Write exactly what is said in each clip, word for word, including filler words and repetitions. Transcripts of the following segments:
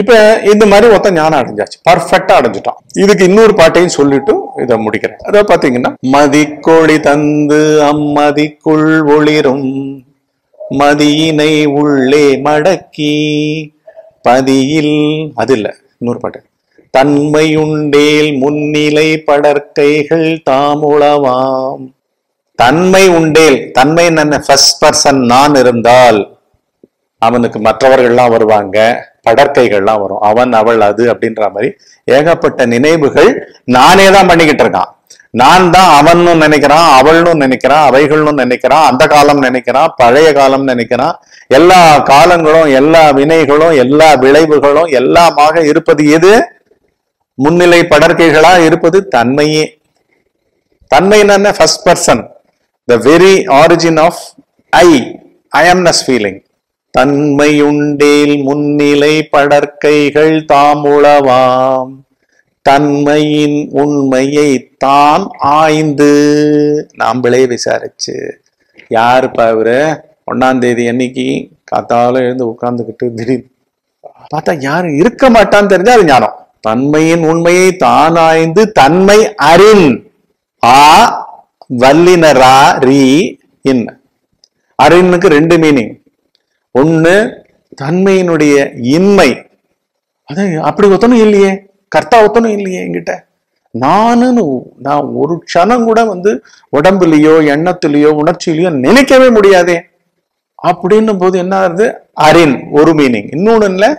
இப்போ இந்த மாதிரி ஒத்த ஞானம் அடைஞ்சாச்சு பெர்ஃபெக்ட்டா அடைஞ்சிட்டான் இதுக்கு இன்னொரு பாட்டையும் சொல்லிட்டு இத முடிக்கிறேன் அத பாத்தீங்கன்னா மதிக்கொளி தந்து அம்மதிக்குள் ஒளிரும் மதியினை உள்ளே மடக்கி பதியில் அதில்ல இன்னொரு பாட்டு தன்மையுண்டேல் முன்னிலை படற்கைகள் தாமுளவாம் தன்மை உண்டேல் தன்மை என்ன ஃபர்ஸ்ட் பர்சன் நான் இருந்தால் அவனுக்கு மற்றவர்கள்லாம் வருவாங்க படற்கைகள்லாம் வரும் அவன் அவள் அது அப்படின்ற மாதிரி ஏகப்பட்ட நினைவுகள் நானே தான் பண்ணிக்கிட்டு இருக்கான் நான் தான் அவனும் நினைக்கிறான் அவளும் நினைக்கிறான் அவைகளும் நினைக்கிறான் அந்த காலம் நினைக்கிறான் பழைய காலம் நினைக்கிறான் எல்லா காலங்களும் எல்லா வினைகளும் எல்லா விளைவுகளும் எல்லாமாக இருப்பது எது முன்னிலை படற்கைகளா இருப்பது தன்மையே தன்மை என்ன first person the very origin of I I amness feeling தன்மையுண்டேல் முன்னிலை படற்கைகள் தாமுளவாம் தன்மையின் உண்மையை தான் ஆய்ந்து நாம்பளே விசாரிச்சு யாருப்பா இவரு ஒன்னாம் தேதி அன்னைக்கு காத்தால எழுந்து உட்கார்ந்துக்கிட்டு திடீர் பார்த்தா யாரும் இருக்க மாட்டான்னு தெரிஞ்சா அது ஞானம் தன்மையின் உண்மையை தான் ஆய்ந்து தன்மை அறின் ஆ வல்லினரா ரீ இன் அறின்னுக்கு ரெண்டு மீனிங் ஒண்ணு தன்மையினுடைய இன்மை அது அப்படி ஒத்தனும் இல்லையே கர்த்தா ஒத்தனும் இல்லையே என்கிட்ட நானுன்னு நான் ஒரு க்ஷணம் கூட வந்து உடம்புலையோ எண்ணத்திலேயோ உணர்ச்சியிலையோ நினைக்கவே முடியாதே அப்படின்னும் போது என்ன ஆகுது அறின் ஒரு மீனிங் இன்னொன்னு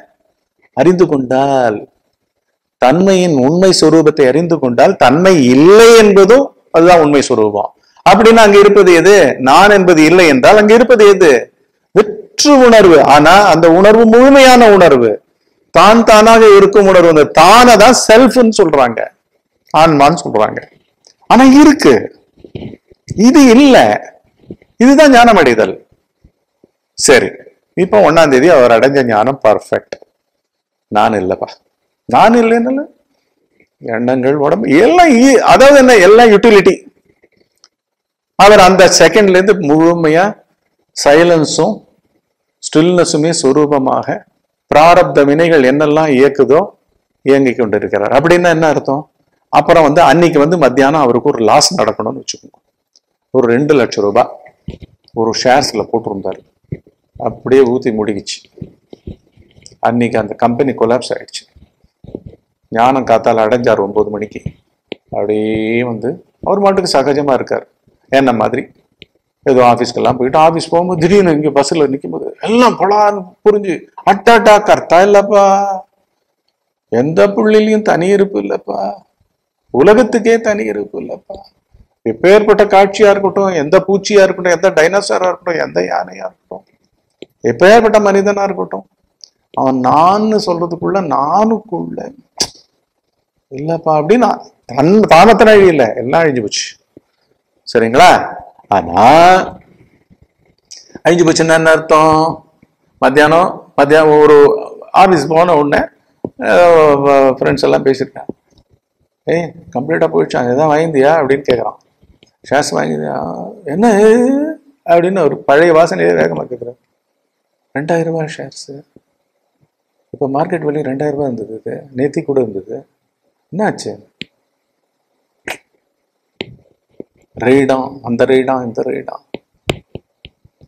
அறிந்து கொண்டால் தன்மையின் உண்மை சுரூபத்தை அறிந்து கொண்டால் தன்மை இல்லை என்பதும் அதுதான் உண்மை சுரூபம் அப்படின்னு அங்க இருப்பது எது நான் என்பது இல்லை என்றால் அங்க இருப்பது எது வெற்று உணர்வு ஆனா அந்த உணர்வு முழுமையான உணர்வு தான் தானாக இருக்கும் உணர்வு அந்த தானே தான் செல்ஃப்னு சொல்றாங்க ஆன்மான்னு சொல்றாங்க ஆனா இருக்கு இது இல்ல இதுதான் ஞானம் அடைதல் சரி இப்போ ஒன்னாம் தேதி அவர் அடைஞ்ச ஞானம் பர்ஃபெக்ட் நான் இல்லப்பா நான் இல்லைன்னு எண்ணங்கள் உடம்பு எல்லாம் அதாவது என்ன எல்லாம் யூட்டிலிட்டி அவர் அந்த செகண்ட்ல இருந்து முழுமையா சைலன்ஸும் ஸ்டில்னஸுமே சுரூபமாக பிராரப்த வினைகள் என்னெல்லாம் இயக்குதோ இயங்கி கொண்டு இருக்கிறார் அப்படின்னா என்ன அர்த்தம் அப்புறம் வந்து அன்னைக்கு வந்து மத்தியானம் அவருக்கு ஒரு லாஸ் நடக்கணும்னு வச்சுக்கோங்க ஒரு ரெண்டு லட்சம் ரூபாய் ஒரு ஷேர்ஸ்ல போட்டிருந்தாரு அப்படியே ஊத்தி முடிக்குச்சு அன்னைக்கு அந்த கம்பெனி கொலாப்ஸ் ஆயிடுச்சு ஞானம் காத்தால் அடைஞ்சார் ஒன்பது மணிக்கு அப்படியே வந்து அவர் மாட்டுக்கு சகஜமா இருக்கார் என்ன மாதிரி ஏதோ ஆஃபீஸ்க்கெல்லாம் போயிட்டு ஆஃபீஸ் போகும்போது திடீர்னு இங்கே பஸ்ஸில் நிற்கும்போது எல்லாம் பொலான்னு புரிஞ்சு அட்டாட்டா கர்த்தா இல்லைப்பா எந்த புள்ளிலையும் தனி இருப்பு இல்லைப்பா உலகத்துக்கே தனி இருப்பு இல்லைப்பா எப்பேற்பட்ட காட்சியாக இருக்கட்டும் எந்த பூச்சியாக இருக்கட்டும் எந்த டைனோசராக இருக்கட்டும் எந்த யானையாக இருக்கட்டும் எப்பேற்பட்ட மனிதனாக இருக்கட்டும் அவன் நான்னு சொல்றதுக்குள்ள நானுக்குள்ள இல்லைப்பா அப்படின்னா தன் தானத்தனை அழியில்லை எல்லாம் அழிஞ்சு போச்சு சரிங்களா ஆனா அழிஞ்சு போச்சுன்னா என்ன அர்த்தம் மத்தியானம் மத்தியானம் ஒரு ஆஃபீஸ் போன உடனே ஃப்ரெண்ட்ஸ் எல்லாம் பேசியிருக்கேன் ஏய் கம்ப்ளீட்டாக போயிடுச்சு அங்கே தான் வாங்கிந்தியா அப்படின்னு கேட்குறான் ஷேர்ஸ் வாங்கிந்தியா என்ன அப்படின்னு ஒரு பழைய வாசனையே வேகமாக கேட்குறாரு ரெண்டாயிரம் ரூபாய் ஷேர்ஸு இப்போ மார்க்கெட் விலையும் ரெண்டாயிரம் ரூபாய் இருந்தது இது நேத்தி கூட இருந்தது என்னாச்சு ரெய்டான் அந்த ரெய்டான் இந்த ரெய்டான்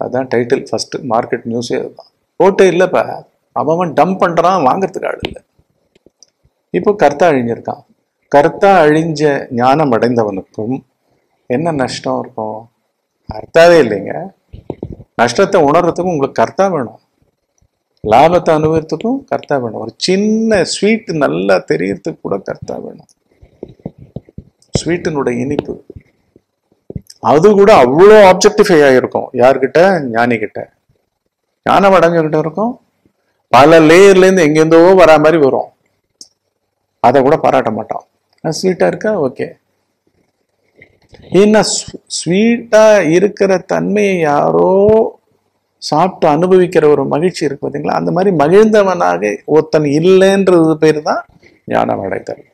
அதுதான் டைட்டில் ஃபர்ஸ்ட் மார்க்கெட் நியூஸே அதுதான் போட்டே இல்லைப்பா அவன் டம்ப் பண்ணுறான் வாங்கிறதுக்கு ஆள் இல்லை இப்போ கர்த்தா அழிஞ்சிருக்கான் கர்த்தா அழிஞ்ச ஞானம் அடைந்தவனுக்கும் என்ன நஷ்டம் இருக்கும் கர்த்தாவே இல்லைங்க நஷ்டத்தை உணர்றதுக்கும் உங்களுக்கு கர்த்தா வேணும் லாபத்தை அனுபவத்துக்கும் கர்த்தா வேணும் ஒரு சின்ன ஸ்வீட் நல்லா தெரியறதுக்கு கூட கர்த்தா வேணும் ஸ்வீட்டினுடைய இனிப்பு அது கூட அவ்வளோ ஆப்ஜெக்டிஃபை ஆகிருக்கும் யார்கிட்ட ஞானிக்கிட்ட ஞானம் அடைஞ்சுக்கிட்ட இருக்கும் பல லேயர்லேருந்து எங்கேருந்தோ வரா மாதிரி வரும் அதை கூட பாராட்ட மாட்டான் ஸ்வீட்டாக இருக்கா ஓகே ஏன்னா ஸ்வீட்டாக இருக்கிற தன்மையை யாரோ சாப்பிட்டு அனுபவிக்கிற ஒரு மகிழ்ச்சி இருக்கு பார்த்தீங்களா அந்த மாதிரி மகிழ்ந்தவனாக ஒருத்தன் இல்லைன்றது பேர் தான் ஞானம் அடைதல்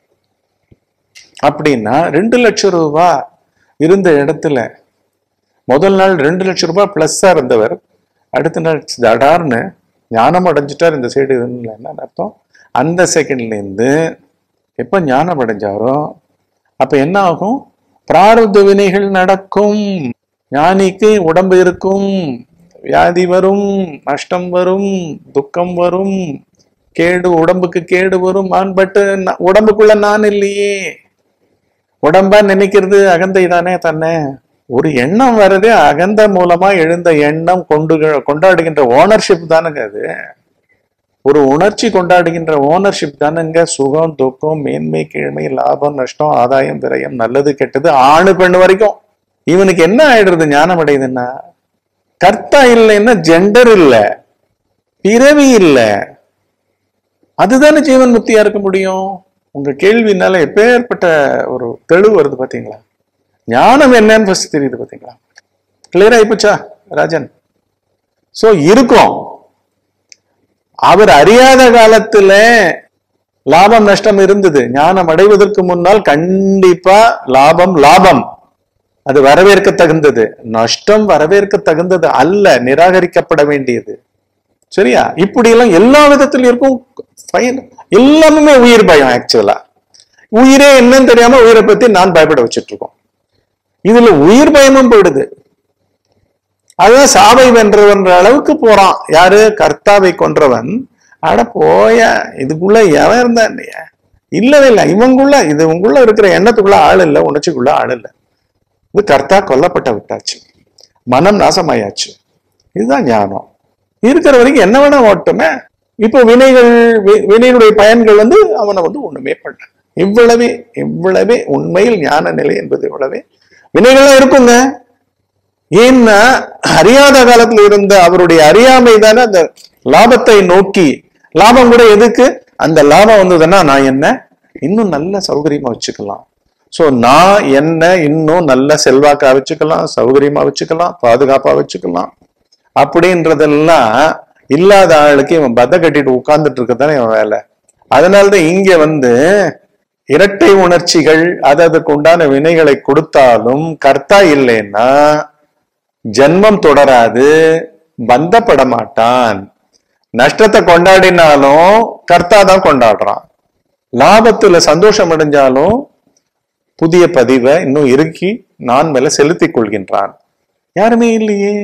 அப்படின்னா ரெண்டு லட்சம் ரூபாய் இருந்த இடத்துல முதல் நாள் ரெண்டு லட்சம் ரூபாய் பிளஸ்ஸா இருந்தவர் அடுத்த நாள் தடார்னு ஞானம் அடைஞ்சிட்டார் இந்த சைடு என்ன அர்த்தம் அந்த செகண்ட்லேருந்து எப்போ ஞானம் அடைஞ்சாரோ அப்போ என்ன ஆகும், பிராரப்த வினைகள் நடக்கும். ஞானிக்கு உடம்பு இருக்கும், வியாதி வரும், நஷ்டம் வரும், துக்கம் வரும், கேடு உடம்புக்கு கேடு வரும். பட் உடம்புக்குள்ள நான் இல்லையே. உடம்பா நினைக்கிறது அகந்தை தானே தன்னை. ஒரு எண்ணம் வர்றதே அகந்த மூலமா எழுந்த எண்ணம், கொண்டு கொண்டாடுகின்ற ஓனர்ஷிப் தானுங்க அது. ஒரு உணர்ச்சி கொண்டாடுகின்ற ஓனர்ஷிப் தானுங்க. சுகம் துக்கம் மேன்மை கீழ்மை லாபம் நஷ்டம் ஆதாயம் விரயம் நல்லது கெட்டது ஆணு பெண்ணு வரைக்கும். இவனுக்கு என்ன ஆயிடுறது ஞானம் அடையுதுன்னா, கர்த்தா இல்லைன்னா ஜெண்டர் இல்லை, பிறவி இல்லை. அதுதானே ஜீவன் முக்தியா இருக்க முடியும். உங்க கேள்வினால எப்பேற்பட்ட ஒரு தெளிவு வருது பாத்தீங்களா? ஞானம் என்னன்னு ஃபர்ஸ்ட் தெரியுது பாத்தீங்களா? கிளியர் ஆயிப்போச்சா ராஜன்? சோ இருக்கும். அவர் அறியாத காலத்துல லாபம் நஷ்டம் இருந்தது. ஞானம் அடைவதற்கு முன்னால் கண்டிப்பா லாபம் லாபம் அது வரவேற்க தகுந்தது, நஷ்டம் வரவேற்க தகுந்தது அல்ல, நிராகரிக்கப்பட வேண்டியது. சரியா? இப்படி எல்லாம் எல்லா விதத்திலும் இருக்கும். எல்லாமே உயிர் பயம். ஆக்சுவலா உயிரே என்னன்னு தெரியாம உயிரை பத்தி நான் பயப்பட வச்சுட்டு இருக்கோம். இதுல உயிர் பயமும் போயிடுது. அதான் சாவை வென்றவன்ற அளவுக்கு போறான். யாரு? கர்த்தாவை கொன்றவன். அட போய, இதுக்குள்ள எவன் இருந்தா இல்லையா? இல்லவே இல்லை. இவங்குள்ள இது உங்குள்ள இருக்கிற எண்ணத்துக்குள்ள ஆள் இல்லை, உணர்ச்சிக்குள்ள ஆள் இல்லை. இது கர்த்தா கொல்லப்பட்ட விட்டாச்சு, மனம் நாசமாயாச்சு. இதுதான் ஞானம். இருக்கிற வரைக்கும் என்ன வேணா ஓட்டுமே. இப்போ வினைகள் வினையினுடைய பயன்கள் வந்து அவனை வந்து ஒண்ணுமே பண்ண. இவ்வளவே இவ்வளவே உண்மையில் ஞான நிலை என்பது இவ்வளவே. வினைகள்லாம் இருக்குங்க. ஏன்னா அறியாத காலத்துல இருந்த அவருடைய அறியாமை தானே அந்த லாபத்தை நோக்கி. லாபம் கூட எதுக்கு? அந்த லாபம் வந்ததுன்னா நான் என்ன இன்னும் நல்ல சௌகரியமா வச்சுக்கலாம். சோ நான் என்ன இன்னும் நல்ல செல்வாக்கா வச்சுக்கலாம், சௌகரியமா வச்சுக்கலாம், பாதுகாப்பா வச்சுக்கலாம் அப்படின்றதெல்லாம் இல்லாத ஆளுக்கு இவன் பத கட்டிட்டு உட்கார்ந்துட்டு இருக்கதானே இவன் வேலை. அதனால்தான் இங்க வந்து இரட்டை உணர்ச்சிகள் அதற்கு உண்டான வினைகளை கொடுத்தாலும் கர்த்தா இல்லைன்னா ஜென்மம் தொடராது, பந்தப்பட மாட்டான். நஷ்டத்தை கொண்டாடினாலும் கர்த்தா தான் கொண்டாடுறான். லாபத்துல சந்தோஷம் அடைஞ்சாலும் புதிய பதிவை இன்னும் இறுக்கி நான் மேல செலுத்திக் கொள்கின்றான். யாருமே இல்லையே,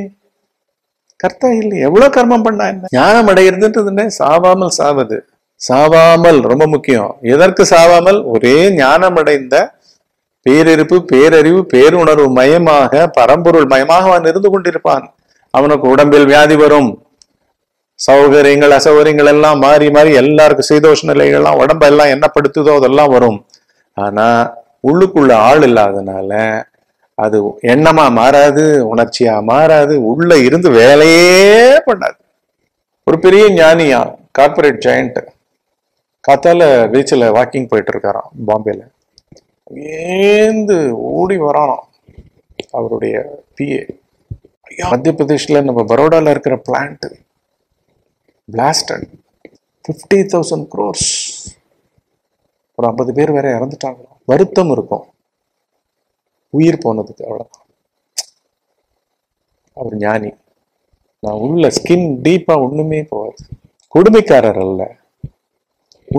கர்த்தா இல்லையே. எவ்வளவு கர்மம் பண்ணா என்ன? ஞானம் அடைகிறதுன்றதுன்னு சாவாமல் சாவது. சாவாமல் ரொம்ப முக்கியம். எதற்கு சாவாமல்? ஒரே ஞானம் அடைந்த பேரிருப்பு பேரறிவு பேருணர்வு மயமாக பரம்பொருள் மயமாக அவன் இருந்து கொண்டிருப்பான். அவனுக்கு உடம்பில் வியாதி வரும், சௌகரியங்கள் அசௌகரியங்கள் எல்லாம் மாறி மாறி எல்லாருக்கும் சீதோஷ நிலைகள்லாம் உடம்பெல்லாம் என்ன படுத்துதோ அதெல்லாம் வரும். ஆனா உள்ளுக்குள்ள ஆள் இல்லாதனால அது எண்ணமா மாறாது, உணர்ச்சியா மாறாது, உள்ள இருந்து வேலையே பண்ணாது. ஒரு பெரிய ஞானியா கார்பரேட் ஜெயண்ட் காத்தால பீச்சில் வாக்கிங் போயிட்டு இருக்காராம் பாம்பேல. ஏந்து ஓடி வரானாம் அவருடைய பிஏ. மத்திய பிரதேஷ்ல நம்ம பரோடால இருக்கிற plant blasted, fifty thousand crores, ஒரு ஐம்பது பேர் வேற இறந்துட்டாங்களா. வருத்தம் இருக்கும் உயிர் போனதுக்கு, அவ்வளவுதான். அவர் ஞானி. நான் உள்ள ஸ்கின் டீப்பா ஒண்ணுமே போவாது. கொடுமைக்காரர் அல்ல,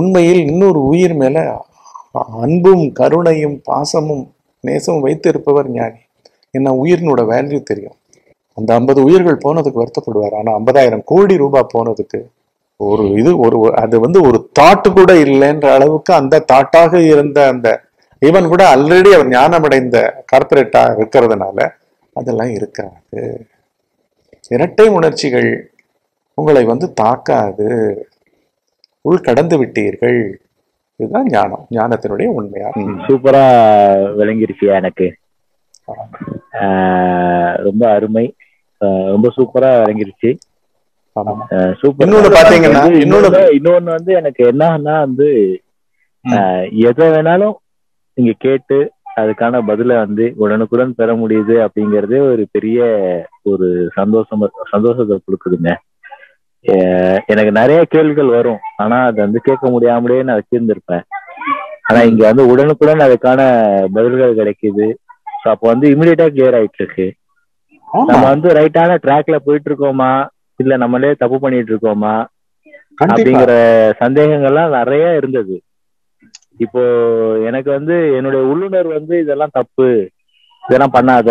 உண்மையில் இன்னொரு உயிர் மேல அன்பும் கருணையும் பாசமும் நேசமும் வைத்து இருப்பவர் ஞானி. என்ன உயிரினோட வேல்யூ தெரியும். அந்த ஐம்பது உயிர்கள் போனதுக்கு வருத்தப்படுவார். ஆனா ஐம்பதாயிரம் கோடி ரூபாய் போனதுக்கு ஒரு இது ஒரு அது வந்து ஒரு தாட்டு கூட இல்லைன்ற அளவுக்கு அந்த தாட்டாக இருந்த அந்த இவன் கூட ஆல்ரெடி அவர் ஞானமடைந்த கார்பரேட்டா இருக்கிறதுனால அதெல்லாம் இருக்காது. இரட்டை உணர்ச்சிகள் உங்களை வந்து தாக்காது. உள் கடந்து விட்டீர்கள். இதுதான் ஞானம், ஞானத்தினுடைய உண்மையா. சூப்பரா விளங்கிருச்சியா எனக்கு. ரொம்ப அருமை, ரொம்ப சூப்பரா விளங்கிருச்சு. இன்னொன்னு வந்து எனக்கு என்னன்னா வந்து எதை வேணாலும் நீங்க கேட்டு அதுக்கான பதில வந்து உடனுக்குடன் பெற முடியுது அப்படிங்கறதே ஒரு பெரிய ஒரு சந்தோஷம், சந்தோஷத்தை கொடுக்குதுங்க. எனக்கு நிறைய கேள்விகள் வரும், ஆனா அதை வந்து கேட்க முடியாமலேயே நான் வச்சிருந்திருப்பேன். ஆனா இங்க வந்து உடனுக்குடன் அதுக்கான பதில்கள் கிடைக்குது. ஸோ அப்போ வந்து இமிடியேட்டா கிளியர் ஆயிட்டு இருக்கு. நம்ம வந்து ரைட்டான ட்ராக்ல போயிட்டு இருக்கோமா இல்ல நம்மளே தப்பு பண்ணிட்டு இருக்கோமா அப்படிங்கிற சந்தேகங்கள்லாம் நிறைய இருந்தது. இப்போ எனக்கு வந்து என்னுடைய உள்ளுணர் வந்து இதெல்லாம் தப்பு, இதெல்லாம் பண்ணாத,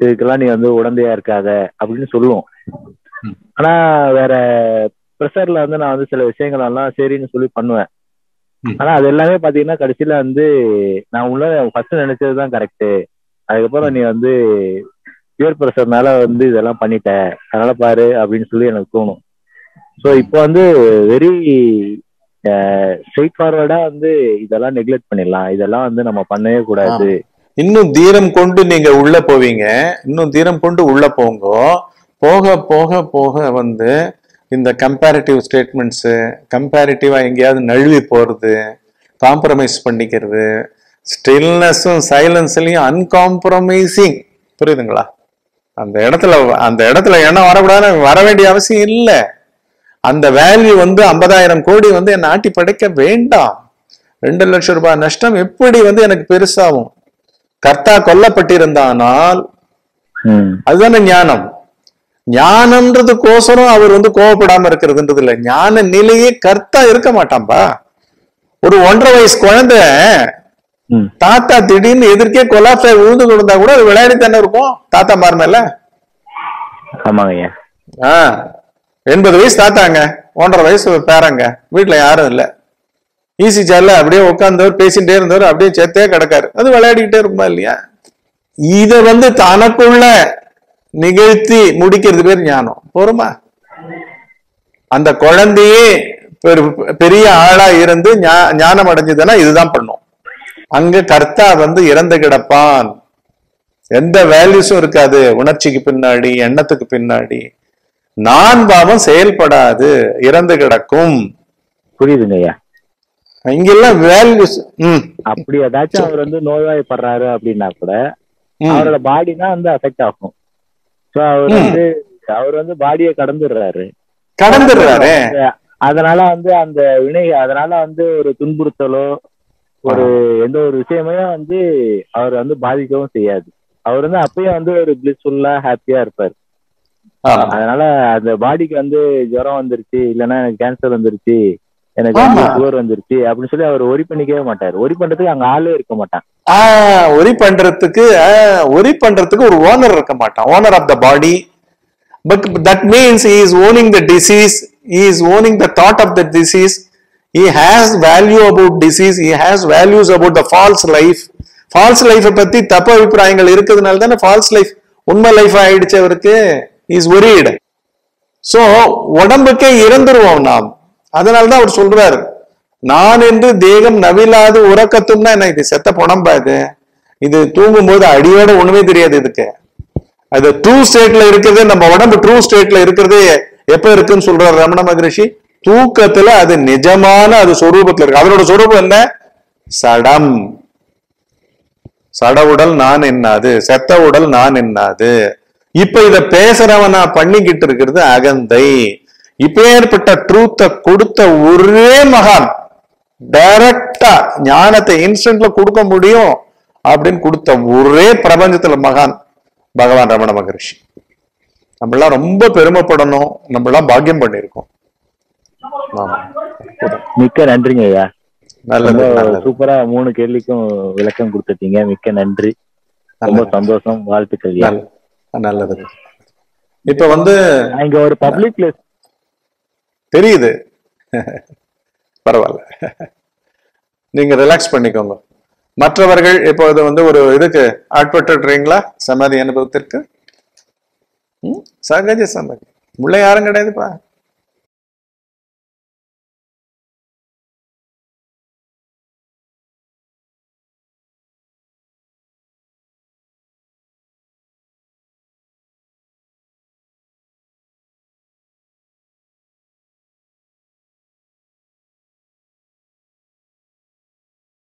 இதுக்கெல்லாம் நீ வந்து உடந்தையா இருக்காத அப்படின்னு சொல்லுவோம். ஆனா வேற ப்ரெஷர்ல வந்து நான் வந்து சில விஷயங்கள் எல்லாம் சரின்னு சொல்லி பண்ணுவேன். ஆனா அது எல்லாமே பாத்தீங்கன்னா கடைசியில வந்து நான் உள்ள ஃபர்ஸ்ட் நினைச்சதுதான் கரெக்டு, அதுக்கப்புறம் நீ வந்து பியர் ப்ரெஷர்னால வந்து இதெல்லாம் பண்ணிட்ட, அதனால பாரு அப்படின்னு சொல்லி எனக்கு தோணும். ஸோ இப்போ வந்து வெரி ஸ்ட்ரெயிட் ஃபார்வர்டா வந்து இதெல்லாம் நெக்லெக்ட் பண்ணிடலாம், இதெல்லாம் வந்து நம்ம பண்ணவே கூடாது. இன்னும் தீரம் கொண்டு நீங்க உள்ள போவீங்க, இன்னும் தீரம் கொண்டு உள்ள போங்க. போக போக போக வந்து இந்த கம்பேரிட்டிவ் ஸ்டேட்மெண்ட்ஸு, கம்பேரிட்டிவாக எங்கேயாவது நழுவி போகிறது, காம்ப்ரமைஸ் பண்ணிக்கிறது, ஸ்டில்னஸும் சைலன்ஸ்லையும் அன்காம்ப்ரமைசிங், புரியுதுங்களா? அந்த இடத்துல அந்த இடத்துல எண்ணம் வரக்கூடாதுன்னு வர வேண்டிய அவசியம் இல்லை. அந்த வேல்யூ வந்து ஐம்பதாயிரம் கோடி வந்து என்னை ஆட்டி படைக்க வேண்டாம். ரெண்டு லட்சம் ரூபாய் நஷ்டம் எப்படி வந்து எனக்கு பெருசாகும்? கர்த்தா கொல்லப்பட்டிருந்தானால் அதுதானே ஞானம். ஞானம்ன்றதுக்கோசரம் அவர் வந்து கோவப்படாம இருக்கிறதுன்றது இல்லை, ஞான நிலையே கர்த்தா இருக்க மாட்டாம்பா. ஒரு ஒன்றரை வயசு குழந்தை தாத்தா திடீர்னு எதிர்க்கே கொலாப்ஸா விழுந்து கொடுத்தா கூட அது விளையாடி தானே இருக்கும். தாத்தா மாறுமல்ல. ஆமாங்க, ஆஹ் எண்பது வயசு தாத்தாங்க, ஒன்றரை வயசு பேராங்க, வீட்டுல யாரும் இல்லை, ஈஸி சேர்ல அப்படியே உட்கார்ந்தவர் பேசிட்டே இருந்தவர் அப்படியே சேர்த்தே கிடக்காரு, அது விளையாடிக்கிட்டே இருக்குமா இல்லையா? இத வந்து தனக்குள்ள நிகழ்த்தி முடிக்கிறது பேர் ஞானம். போருமா? அந்த குழந்தையே பெரிய ஆளா இருந்து ஞானம் அடைஞ்சதுன்னா இதுதான் பண்ணும். அங்க கர்த்தா வந்து இறந்து கிடப்பான், எந்த வேல்யூஸும் இருக்காது. உணர்ச்சிக்கு பின்னாடி, எண்ணத்துக்கு பின்னாடி நான் பாவம் செயல்படாது, இறந்து கிடக்கும். புரியுதுங்கய்யா? இங்கெல்லாம் வேல்யூஸ். ம் அப்படி ஏதாச்சும் அவர் வந்து நோய்வாய்ப்படுறாரு அப்படின்னா கூட அவரோட பாடி தான் வந்து அஃபெக்ட் ஆகும். அவர் வந்து அவர் வந்து பாடியை கடந்துடுறாரு கடந்துடுறாரு அதனால வந்து அந்த வினை, அதனால வந்து ஒரு துன்புறுத்தலோ ஒரு எந்த ஒரு விஷயமே வந்து அவர் வந்து பாதிக்கவும் செய்யாது. அவர் வந்து அப்பயும் வந்து ஒரு பிளிஸ்ஃபுல்லா ஹாப்பியா இருப்பாரு. அதனால அந்த பாடிக்கு வந்து ஜுரம் வந்துருச்சு, இல்லைன்னா எனக்கு கேன்சர் வந்துருச்சு, எனக்கு வந்து சுகர் வந்துருச்சு அப்படின்னு சொல்லி அவர் ஒரி பண்ணிக்கவே மாட்டாரு. ஒரி பண்றதுக்கு அங்க ஆளே இருக்க மாட்டான். ஒரி பண்றதுக்கு ஒரி பண்றதுக்கு ஒரு ஓனர் இருக்க மாட்டான். Owner of the body, but that means he is owning the disease, he is owning the thought of the disease, he has value about disease, he has values about the false life. False லைஃபை பத்தி தப்பு அபிப்பிராயங்கள் இருக்கிறதுனால தானே falls life உண்மை life ஆயிடுச்சு அவருக்கு. He is worried. So உடம்புக்கே இறந்துருவோம் நாம். அதனால்தான் அவர் சொல்றாரு, நான் என்று தேகம் நவிலாது உறக்கத்தும்னா என்ன? இது செத்த புணம்பா. இது இது தூங்கும் போது அடியோட ஒண்ணுமே தெரியாது. இதுக்கு அது ட்ரூ ஸ்டேட்ல இருக்கிறது. நம்ம உடம்பு ட்ரூ ஸ்டேட்ல இருக்கிறது எப்ப இருக்குன்னு சொல்றாரு ரமண மகரிஷி. தூக்கத்துல அது நிஜமான அது சொரூபத்துல இருக்கு. அதனோட சொரூபம் என்ன? சடம். சட உடல் நான் என்னாது, செத்த உடல் நான் என்னாது. இப்ப இத பேசுறவனா பண்ணிக்கிட்டு இருக்கிறது அகந்தை. இப்பேற்பட்ட ட்ரூத்தை கொடுத்த ஒரே மகான், டைரக்டா ஞானத்தை இன்ஸ்டன்ட்ல கொடுக்க முடியும் அப்படின்னு கொடுத்த ஒரே பிரபஞ்சத்துல மகான் பகவான் ரமண மகரிஷி. நம்மளாம் ரொம்ப பெருமைப்படணும், நம்மளாம் பாக்கியம் பண்ணிருக்கோம். மிக்க நன்றிங்க ஐயா. நல்லது, சூப்பரா மூணு கேள்விக்கும் விளக்கம் கொடுத்துட்டீங்க. மிக்க நன்றி, ரொம்ப சந்தோஷம். வாழ்த்துக்கள். நல்லது. இப்ப வந்து இங்க ஒரு பப்ளிக் பிளேஸ் தெரியுது, பரவாயில்ல, நீங்க ரிலாக்ஸ் பண்ணிக்கோங்க. மற்றவர்கள் இப்போ இது வந்து ஒரு இதுக்கு ஆட்பட்டுறீங்களா? சமாதி அனுபவத்திற்கு சகஜ சமாதி முள்ள யாரும் கிடையாதுப்பா.